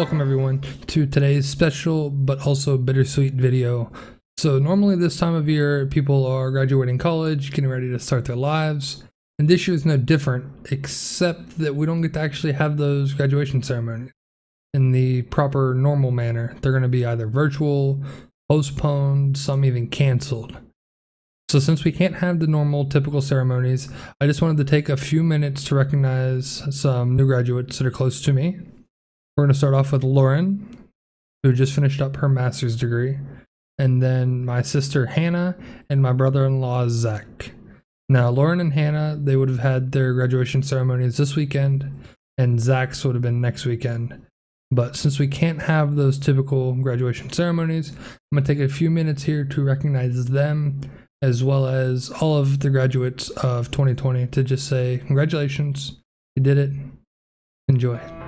welcome everyone to today's special but also bittersweet video. So normally this time of year people are graduating college, getting ready to start their lives, and this year is no different except that we don't get to actually have those graduation ceremonies in the proper normal manner. They're going to be either virtual, postponed, some even canceled. So since we can't have the normal typical ceremonies, I just wanted to take a few minutes to recognize some new graduates that are close to me. We're going to start off with Lauren, who just finished up her master's degree, and then my sister Hannah and my brother-in-law Zach. Now Lauren and Hannah, they would have had their graduation ceremonies this weekend, and Zach's would have been next weekend. But since we can't have those typical graduation ceremonies, I'm going to take a few minutes here to recognize them, as well as all of the graduates of 2020, to just say congratulations, you did it, enjoy.